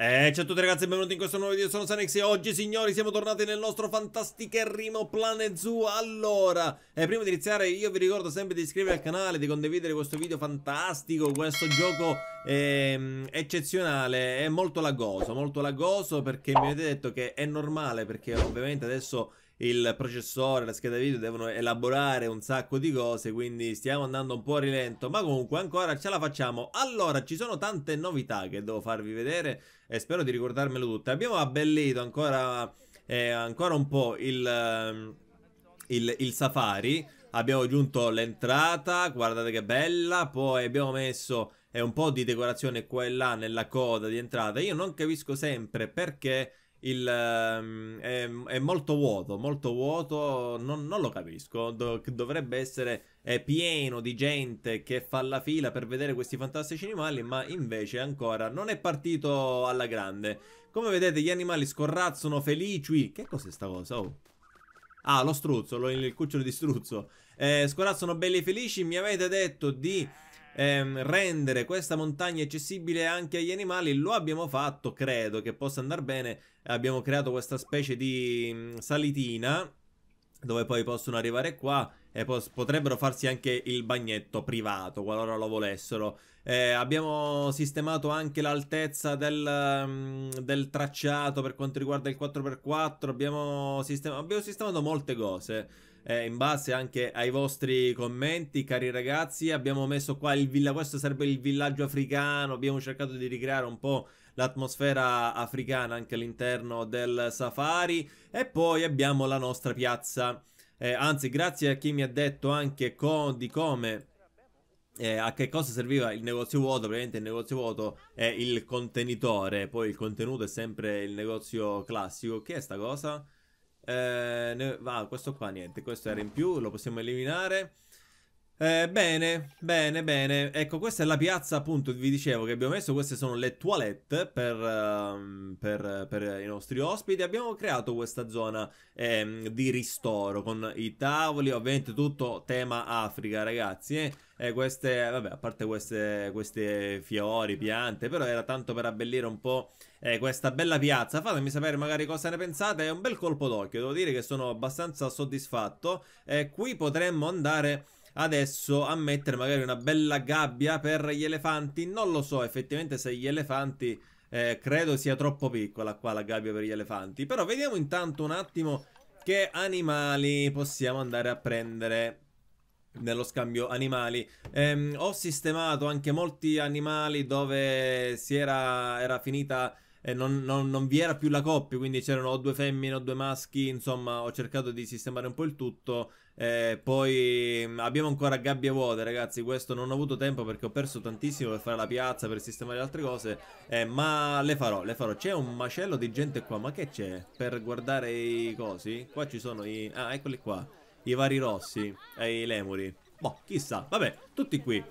Ciao a tutti ragazzi e benvenuti in questo nuovo video, sono Sanex e oggi signori siamo tornati nel nostro fantasticherrimo Planet Zoo. Allora, prima di iniziare io vi ricordo sempre di iscrivervi al canale, di condividere questo video fantastico, questo gioco eccezionale. È molto laggoso perché mi avete detto che è normale, perché ovviamente adesso il processore, la scheda video devono elaborare un sacco di cose, quindi stiamo andando un po' a rilento, ma comunque ancora ce la facciamo. Allora, ci sono tante novità che devo farvi vedere e spero di ricordarmelo tutte. Abbiamo abbellito ancora un po' il safari. Abbiamo aggiunto l'entrata, guardate che bella. Poi abbiamo messo un po' di decorazione qua e là nella coda di entrata. Io non capisco sempre perché è molto vuoto, non lo capisco. Dovrebbe essere pieno di gente che fa la fila per vedere questi fantastici animali, ma invece ancora non è partito alla grande. Come vedete gli animali scorrazzano felici. Che cos'è sta cosa? Oh. Ah, lo struzzo, il cucciolo di struzzo. Scorrazzano belli e felici. Mi avete detto di rendere questa montagna accessibile anche agli animali. Lo abbiamo fatto, credo che possa andare bene. Abbiamo creato questa specie di salitina dove poi possono arrivare qua e potrebbero farsi anche il bagnetto privato qualora lo volessero. Abbiamo sistemato anche l'altezza del tracciato per quanto riguarda il 4x4. Abbiamo sistemato molte cose in base anche ai vostri commenti, cari ragazzi. Abbiamo messo qua questo sarebbe il villaggio africano. Abbiamo cercato di ricreare un po' l'atmosfera africana anche all'interno del safari. E poi abbiamo la nostra piazza. Anzi, grazie a chi mi ha detto anche di come a che cosa serviva il negozio vuoto. Praticamente il negozio vuoto è il contenitore, poi il contenuto è sempre il negozio classico. Che è sta cosa? Questo qua niente, questo era in più, lo possiamo eliminare. Bene. Ecco, questa è la piazza, appunto, vi dicevo che abbiamo messo. Queste sono le toilette per i nostri ospiti. Abbiamo creato questa zona di ristoro con i tavoli, ovviamente tutto tema Africa, ragazzi. Queste, vabbè, a parte queste fiori, piante, però era tanto per abbellire un po' questa bella piazza. Fatemi sapere magari cosa ne pensate. È un bel colpo d'occhio, devo dire che sono abbastanza soddisfatto. Qui potremmo andare adesso a mettere magari una bella gabbia per gli elefanti. Non lo so effettivamente se gli elefanti, credo sia troppo piccola qua la gabbia per gli elefanti. Però vediamo intanto un attimo che animali possiamo andare a prendere nello scambio animali. Ho sistemato anche molti animali dove era finita e non vi era più la coppia, quindi c'erano o due femmine o due maschi. Insomma, ho cercato di sistemare un po' il tutto. Poi abbiamo ancora gabbie vuote, ragazzi. Questo non ho avuto tempo perché ho perso tantissimo per fare la piazza, per sistemare altre cose, ma le farò. C'è un macello di gente qua, ma che c'è? Per guardare i cosi? Qua ci sono eccoli qua, i vari rossi e i lemuri. Boh, chissà, vabbè, tutti qui.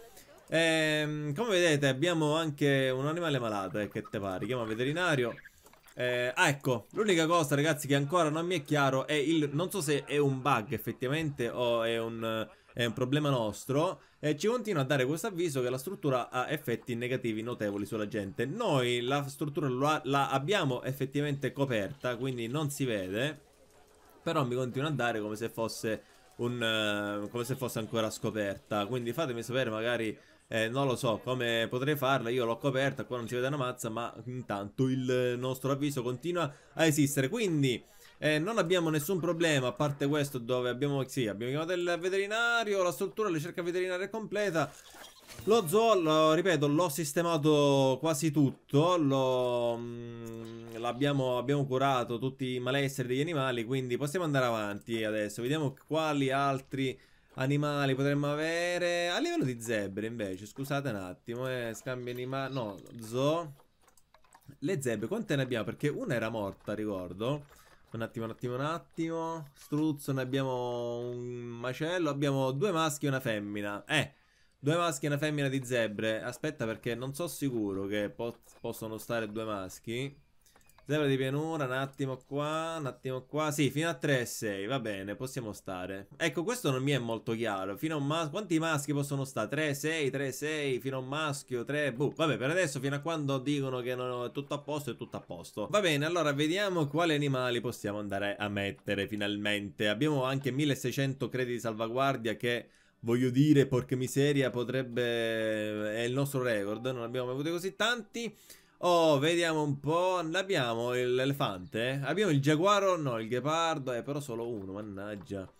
Come vedete abbiamo anche un animale malato, che te pare, chiama veterinario. Ecco, l'unica cosa ragazzi che ancora non mi è chiaro è non so se è un bug effettivamente o è un problema nostro. Ci continua a dare questo avviso che la struttura ha effetti negativi notevoli sulla gente. Noi la struttura la abbiamo effettivamente coperta, quindi non si vede, però mi continua a dare come se fosse ancora scoperta. Quindi fatemi sapere magari, non lo so come potrei farla. Io l'ho coperta, qua non si vede una mazza, ma intanto il nostro avviso continua a esistere. Quindi non abbiamo nessun problema, a parte questo dove abbiamo chiamato il veterinario. La struttura, la ricerca veterinaria è completa. Lo zoo, ripeto, l'ho sistemato quasi tutto. Abbiamo curato tutti i malesseri degli animali, quindi possiamo andare avanti adesso. Vediamo quali altri animali potremmo avere a livello di zebre invece. Scusate un attimo, scambi animali, no, zoo. Le zebre quante ne abbiamo? Perché una era morta, ricordo. Un attimo. Struzzo, ne abbiamo un macello. Abbiamo due maschi e una femmina. Due maschi e una femmina di zebre. Aspetta, perché non so sicuro che possono stare due maschi. Zebra di pianura, un attimo qua, sì, fino a 3,6, va bene, possiamo stare. Ecco, questo non mi è molto chiaro, fino a un maschio, quanti maschi possono stare? 3,6, fino a un maschio, 3, boh, vabbè, per adesso, fino a quando dicono che no, è tutto a posto, è tutto a posto. Va bene, allora, vediamo quali animali possiamo andare a mettere, finalmente. Abbiamo anche 1600 crediti di salvaguardia che... voglio dire, porca miseria, potrebbe... è il nostro record, non abbiamo mai avuto così tanti. Oh, vediamo un po', abbiamo l'elefante, abbiamo il giaguaro, no, il ghepardo, però solo uno, mannaggia.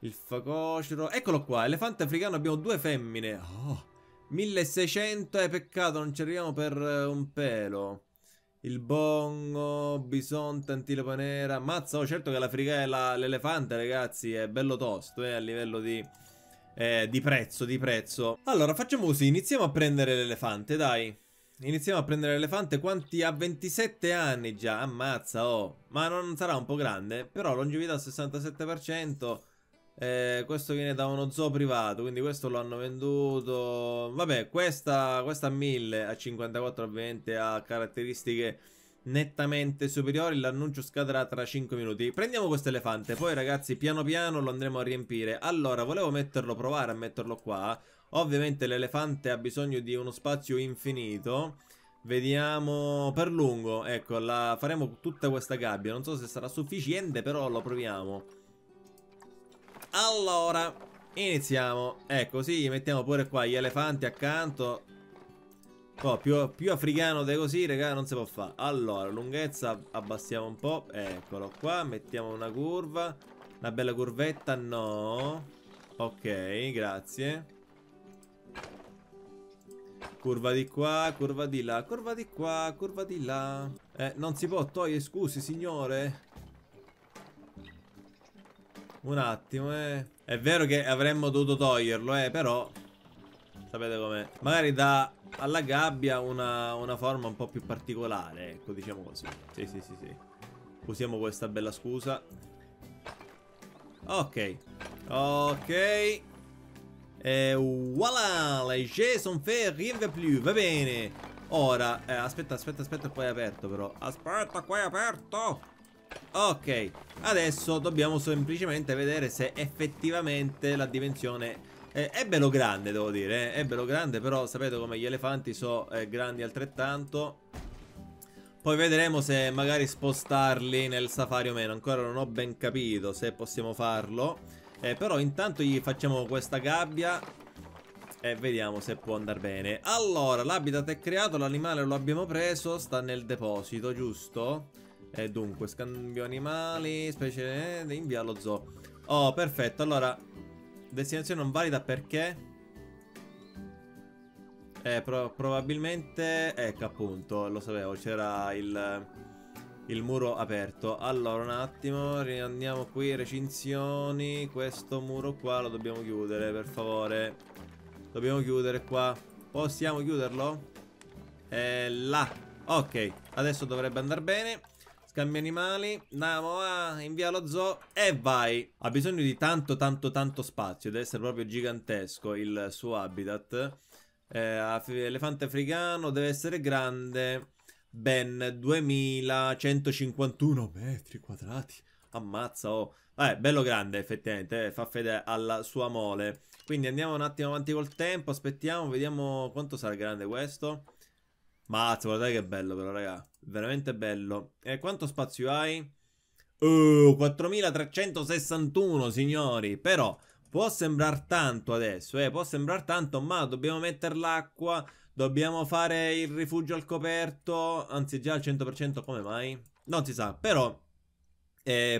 Il facocero, eccolo qua, elefante africano, abbiamo due femmine. Oh, 1600, peccato, non ci arriviamo per un pelo. Il bongo, bisonte, antilope nera, mazza, oh, certo che l'Africa è l'elefante, ragazzi, è bello tosto, a livello di prezzo, Allora, facciamo così, iniziamo a prendere l'elefante, dai. Iniziamo a prendere l'elefante, quanti ha? 27 anni già, ammazza, oh. Ma non sarà un po' grande? Però longevità al 67%, questo viene da uno zoo privato, quindi questo lo hanno venduto. Vabbè, questa a 1000, a 54, ovviamente ha caratteristiche nettamente superiori. L'annuncio scadrà tra 5 minuti. Prendiamo questo elefante, poi ragazzi piano piano lo andremo a riempire. Allora, volevo provare a metterlo qua. Ovviamente l'elefante ha bisogno di uno spazio infinito. Vediamo per lungo, ecco, faremo tutta questa gabbia. Non so se sarà sufficiente, però lo proviamo. Allora, iniziamo. Ecco, sì, mettiamo pure qua gli elefanti accanto. Oh, più africano di così, raga, non si può fare. Allora, lunghezza abbassiamo un po'. Eccolo qua, mettiamo una curva. Una bella curvetta, no. Ok, grazie. Curva di qua, curva di là, curva di qua, curva di là. Non si può togliere, scusi signore. Un attimo, È vero che avremmo dovuto toglierlo, però... sapete com'è. Magari dà alla gabbia una forma un po' più particolare, ecco, diciamo così. Sì. Usiamo questa bella scusa. Ok. E voilà, les jeux sont faits, rien de plus, va bene. Ora, aspetta, qua è aperto però. Aspetta, qua è aperto. Ok, adesso dobbiamo semplicemente vedere se effettivamente la dimensione... è bello grande, devo dire, è bello grande, però sapete come gli elefanti sono grandi altrettanto. Poi vedremo se magari spostarli nel safari o meno, ancora non ho ben capito se possiamo farlo. Però intanto gli facciamo questa gabbia e vediamo se può andare bene. Allora, l'habitat è creato, l'animale lo abbiamo preso, sta nel deposito, giusto? E dunque, scambio animali, specie invia allo zoo. Oh, perfetto, allora... destinazione non valida perché? Probabilmente... ecco appunto, lo sapevo, c'era il muro aperto. Allora un attimo, andiamo qui, recinzioni. Questo muro qua lo dobbiamo chiudere, per favore. Dobbiamo chiudere qua. Possiamo chiuderlo? Là. Ok, adesso dovrebbe andare bene. Scambio animali, andiamo a invia lo zoo e vai. Ha bisogno di tanto spazio, deve essere proprio gigantesco il suo habitat. Elefante africano deve essere grande, ben 2151 metri quadrati. Ammazza, oh. Bello grande effettivamente, fa fede alla sua mole. Quindi andiamo un attimo avanti col tempo, aspettiamo, vediamo quanto sarà grande questo. Mazza, guardate che bello però, raga. Veramente bello. E quanto spazio hai? 4361, signori. Però può sembrar tanto adesso, può sembrar tanto, ma dobbiamo mettere l'acqua, dobbiamo fare il rifugio al coperto. Anzi, già al 100%, come mai? Non si sa, però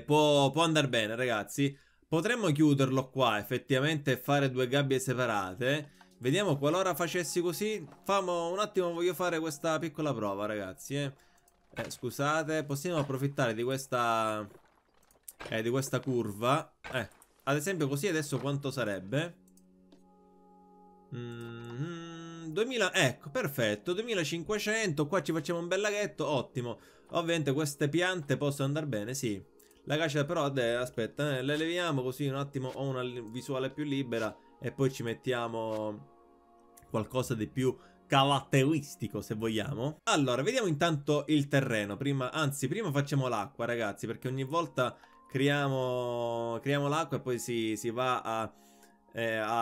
può andare bene, ragazzi. Potremmo chiuderlo qua, effettivamente, e fare due gabbie separate. Vediamo, qualora facessi così. Un attimo, voglio fare questa piccola prova, ragazzi. Scusate, possiamo approfittare di questa curva. Ad esempio così adesso quanto sarebbe? 2000, ecco, perfetto, 2500. Qua ci facciamo un bel laghetto, ottimo. Ovviamente queste piante possono andare bene, sì. La caccia però, aspetta, le leviamo così un attimo, ho una visuale più libera. E poi ci mettiamo qualcosa di più caratteristico, se vogliamo. Allora, vediamo intanto il terreno. Prima facciamo l'acqua, ragazzi, perché ogni volta creiamo l'acqua e poi si va a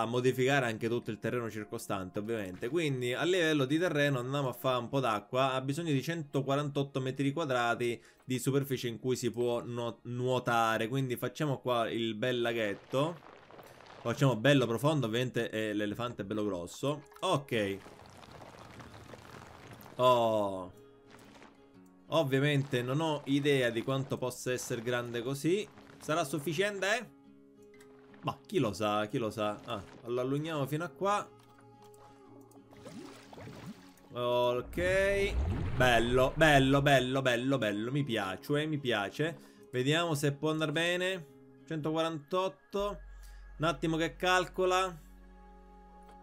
modificare anche tutto il terreno circostante, ovviamente. Quindi a livello di terreno andiamo a fare un po' d'acqua. Ha bisogno di 148 metri quadrati di superficie in cui si può nuotare. Quindi facciamo qua il bel laghetto. Facciamo bello profondo, ovviamente l'elefante è bello grosso. Ok. Oh, ovviamente non ho idea di quanto possa essere grande così. Sarà sufficiente? Ma chi lo sa, chi lo sa. Ah, lo allunghiamo fino a qua. Ok. Bello, bello, bello, bello, bello. Mi piace, mi piace. Vediamo se può andare bene. 148. Un attimo che calcola.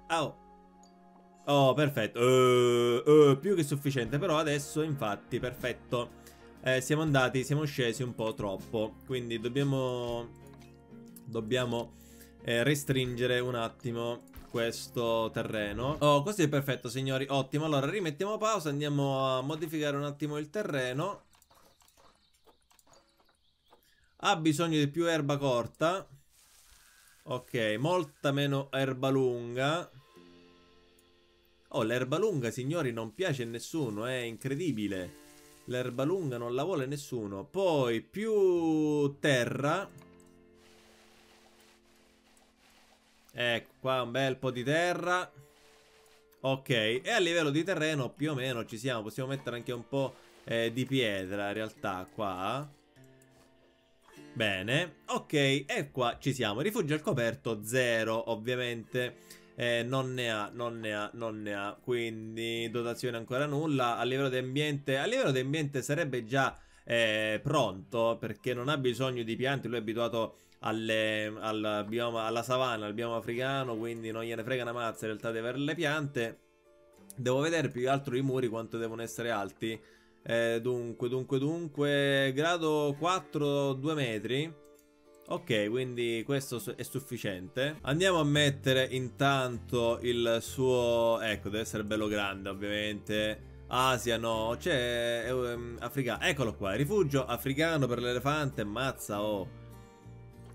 Oh. Oh, perfetto, più che sufficiente. Però adesso, infatti, perfetto, siamo scesi un po' troppo. Quindi dobbiamo restringere un attimo questo terreno. Oh, così è perfetto, signori, ottimo. Allora, rimettiamo pausa, andiamo a modificare un attimo il terreno. Ha bisogno di più erba corta. Ok, molta meno erba lunga. Oh, l'erba lunga, signori, non piace a nessuno, è incredibile. L'erba lunga non la vuole nessuno. Poi, più terra. Ecco, qua un bel po' di terra. Ok, e a livello di terreno più o meno ci siamo. Possiamo mettere anche un po' di pietra, in realtà, qua. Bene, ok, e qua ci siamo. Rifugio al coperto, 0, ovviamente. Non ne ha, quindi dotazione ancora nulla. A livello di ambiente, sarebbe già pronto, perché non ha bisogno di piante. Lui è abituato alla savana, al bioma africano, quindi non gliene frega una mazza in realtà di avere le piante. Devo vedere più che altro i muri quanto devono essere alti. Dunque, grado 4, 2 metri. Ok, quindi questo è sufficiente. Andiamo a mettere intanto il suo... Ecco, deve essere bello grande, ovviamente. Asia no, c'è... africano, eccolo qua, rifugio africano per l'elefante, mazza, oh.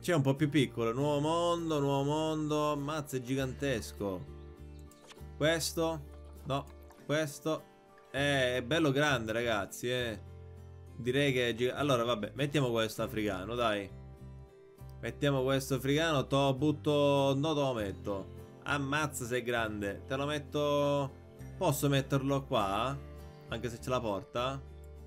C'è un po' più piccolo, nuovo mondo, mazza, è gigantesco. Questo? No, questo è bello grande, ragazzi, direi che è gigante. Allora, vabbè, mettiamo questo africano, dai. Mettiamo questo africano, te butto... No, te lo metto. Ammazza se è grande. Te lo metto... Posso metterlo qua? Anche se c'è la porta?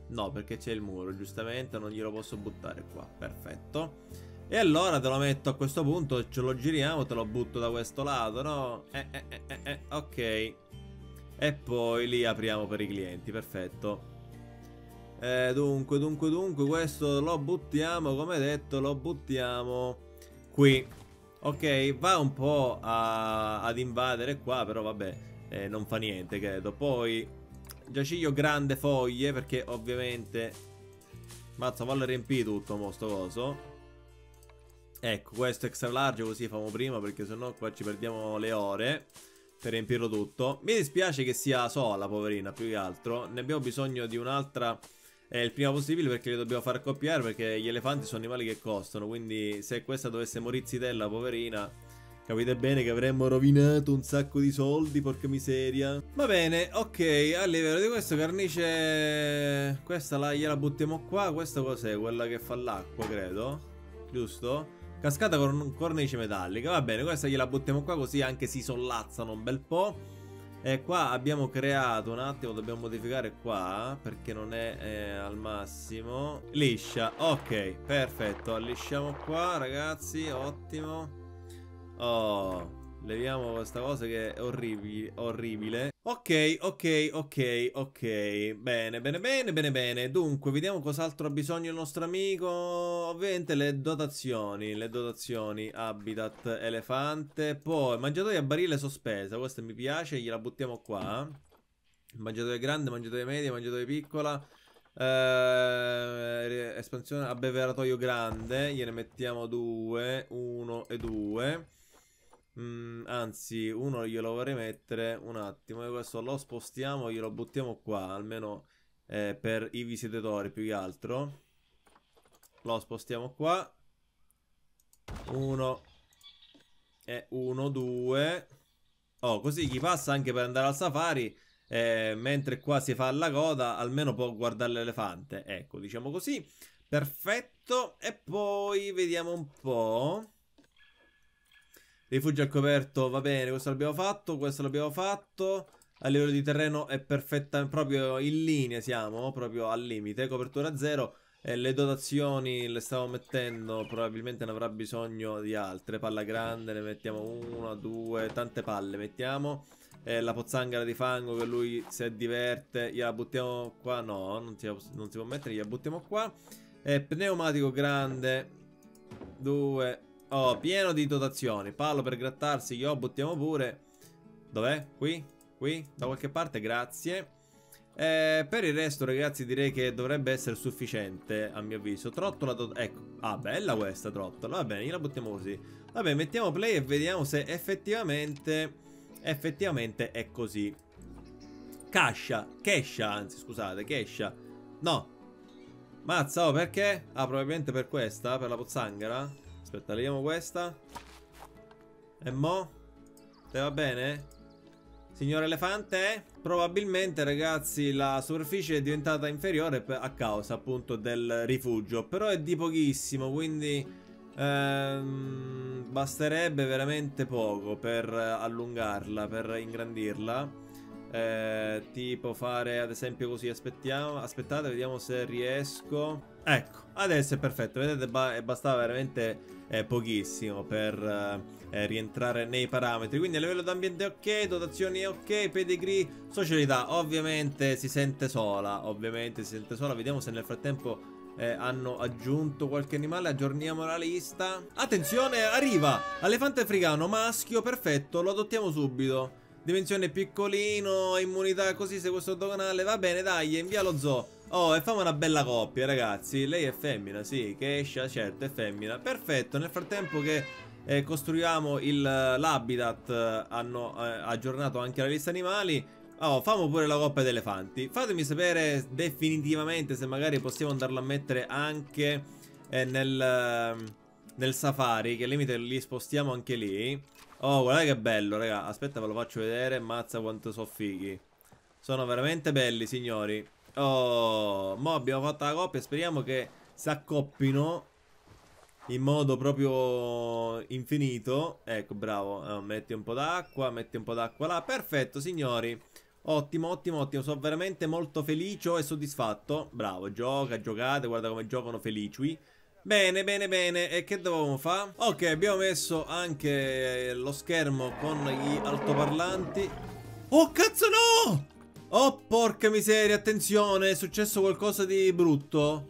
No, perché c'è il muro, giustamente. Non glielo posso buttare qua. Perfetto. E allora te lo metto a questo punto. Ce lo giriamo, te lo butto da questo lato, no? Ok. E poi li apriamo per i clienti, perfetto. Dunque, questo lo buttiamo, come detto, lo buttiamo qui. Ok, va un po' ad invadere qua, però vabbè, non fa niente, credo. Poi, giaciglio grande foglie, perché ovviamente... Mazza, voglio riempire tutto, mo, sto coso. Ecco, questo extra large, così famo prima, perché sennò qua ci perdiamo le ore per riempirlo tutto. Mi dispiace che sia sola, poverina, più che altro. Ne abbiamo bisogno di un'altra... il prima possibile, perché li dobbiamo far accoppiare, perché gli elefanti sono animali che costano. Quindi se questa dovesse morire zitella, poverina, capite bene che avremmo rovinato un sacco di soldi, porca miseria. Va bene, ok. A livello di questo carnice, questa gliela buttiamo qua. Questa cos'è? Quella che fa l'acqua, credo. Giusto? Cascata con cornice metallica. Va bene, questa gliela buttiamo qua, così anche si sollazzano un bel po'. E qua abbiamo creato un attimo, dobbiamo modificare qua, perché non è al massimo. Liscia, ok, perfetto. Lisciamo qua, ragazzi, ottimo. Oh, leviamo questa cosa che è orribile, orribile. Ok. Bene. Dunque, vediamo cos'altro ha bisogno il nostro amico. Ovviamente le dotazioni. Habitat elefante. Poi, mangiatoia a barile sospesa. Questa mi piace, gliela buttiamo qua. Mangiatoia grande, mangiatoia media, mangiatoia piccola. Espansione a beveratoio grande. Gliene mettiamo 2, 1 e 2. Anzi, uno glielo vorrei mettere un attimo, e questo lo spostiamo, glielo buttiamo qua, almeno per i visitatori più che altro. Lo spostiamo qua. 1 e 1, 2. Oh, così chi passa anche per andare al safari, mentre qua si fa alla coda, almeno può guardare l'elefante. Ecco, diciamo così. Perfetto. E poi vediamo un po'. Rifugio al coperto, va bene, questo l'abbiamo fatto, questo l'abbiamo fatto. A livello di terreno è perfetta, proprio in linea siamo, proprio al limite. Copertura 0, le dotazioni le stavo mettendo, probabilmente ne avrà bisogno di altre. Palla grande, ne mettiamo una, due, tante palle mettiamo. La pozzanghera di fango che lui se diverte, gliela buttiamo qua, no, non si può mettere, gliela buttiamo qua. Pneumatico grande, 2... Oh, pieno di dotazioni. Palo per grattarsi, io buttiamo pure. Dov'è? Qui? Qui? Da qualche parte? Grazie. Per il resto, ragazzi, direi che dovrebbe essere sufficiente, a mio avviso. Trottola, ecco. Ah, bella questa trottola. Va bene, gliela buttiamo così. Vabbè, mettiamo play e vediamo se effettivamente è così. Kesha, anzi, scusate, Kesha. No. Mazza, oh, perché? Ah, probabilmente per questa, per la pozzanghera. Aspetta, leviamo questa. E mo? Te va bene? Signor elefante? Probabilmente, ragazzi, la superficie è diventata inferiore a causa appunto del rifugio. Però è di pochissimo, quindi basterebbe veramente poco per allungarla, per ingrandirla. Tipo fare ad esempio così. Aspettate, vediamo se riesco. Ecco, adesso è perfetto, vedete, bastava veramente pochissimo per rientrare nei parametri. Quindi a livello d'ambiente ok, dotazioni ok, pedigree, socialità ovviamente si sente sola, vediamo se nel frattempo hanno aggiunto qualche animale. Aggiorniamo la lista. Attenzione, arriva! Elefante africano, maschio, perfetto, lo adottiamo subito. Dimensione piccolino, immunità così, sequestro doganale, va bene, dai, invia lo zoo. Oh, e famo una bella coppia, ragazzi. Lei è femmina, sì, Kesha, certo, è femmina. Perfetto, nel frattempo che costruiamo l'habitat hanno aggiornato anche la lista animali. Oh, famo pure la coppia di elefanti. Fatemi sapere definitivamente se magari possiamo andarlo a mettere anche nel safari, che al limite li spostiamo anche lì. Oh, guardate che bello, raga. Aspetta, ve lo faccio vedere. Mazza quanto sono fighi. Sono veramente belli, signori. Oh, mo abbiamo fatto la coppia. Speriamo che si accoppino in modo proprio infinito. Ecco, bravo. Metti un po' d'acqua, là. Perfetto, signori. Ottimo, ottimo, ottimo. Sono veramente molto felice e soddisfatto. Bravo, giocate. Guarda come giocano felici. Bene, bene, bene. E che dovevamo fare? Ok, abbiamo messo anche lo schermo con gli altoparlanti. Oh, cazzo, no! Oh, porca miseria, attenzione, è successo qualcosa di brutto.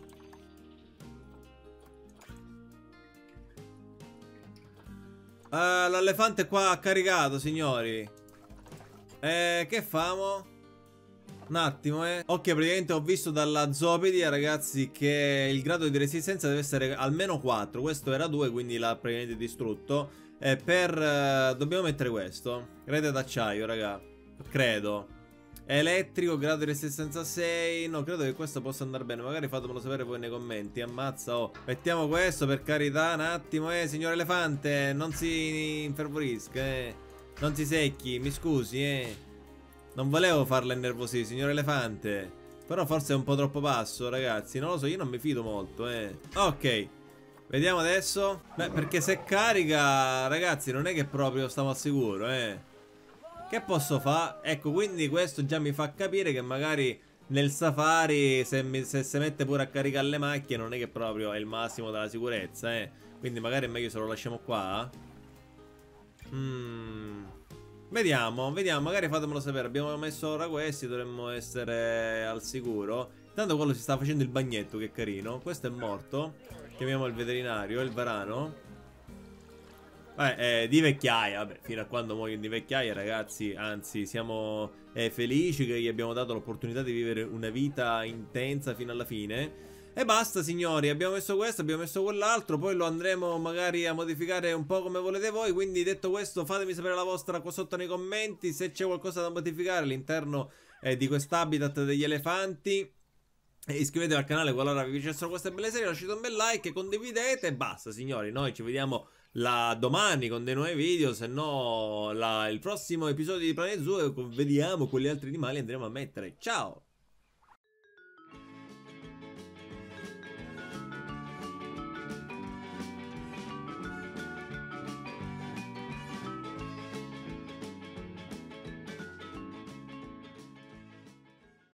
L'elefante qua ha caricato, signori. Che famo? Un attimo, ok, praticamente ho visto dalla zoopedia, ragazzi, che il grado di resistenza deve essere almeno 4. Questo era 2, quindi l'ha praticamente distrutto. Dobbiamo mettere questo. Rete d'acciaio, raga. Credo. Elettrico, grado di resistenza 6. No, credo che questo possa andare bene. Magari fatemelo sapere voi nei commenti. Ammazza, oh. Mettiamo questo, per carità. Un attimo, signor elefante, non si infervorisca, non si secchi, mi scusi, non volevo farla innervosire, signor elefante. Però forse è un po' troppo basso, ragazzi. Non lo so, io non mi fido molto, Ok, vediamo adesso. Beh, perché se carica, ragazzi, non è che proprio stiamo al sicuro, Che posso fare? Ecco, quindi questo già mi fa capire che magari nel safari, se si mette pure a caricare le macchine, non è che proprio è il massimo della sicurezza, Quindi magari è meglio se lo lasciamo qua. Vediamo, magari fatemelo sapere. Abbiamo messo ora questi, dovremmo essere al sicuro. Intanto quello si sta facendo il bagnetto, che è carino. Questo è morto. Chiamiamo il veterinario, il varano. Di vecchiaia, vabbè, fino a quando muoiono di vecchiaia, ragazzi. Anzi, siamo felici che gli abbiamo dato l'opportunità di vivere una vita intensa fino alla fine. E basta, signori, abbiamo messo questo, abbiamo messo quell'altro, poi lo andremo magari a modificare un po' come volete voi. Quindi, detto questo, fatemi sapere la vostra qua sotto nei commenti se c'è qualcosa da modificare all'interno di quest'habitat degli elefanti. E iscrivetevi al canale qualora vi piacessero queste belle serie, lasciate un bel like, condividete e basta, signori. Noi ci vediamo domani con dei nuovi video, se no il prossimo episodio di Planet Zoo, vediamo quali altri animali andremo a mettere. Ciao!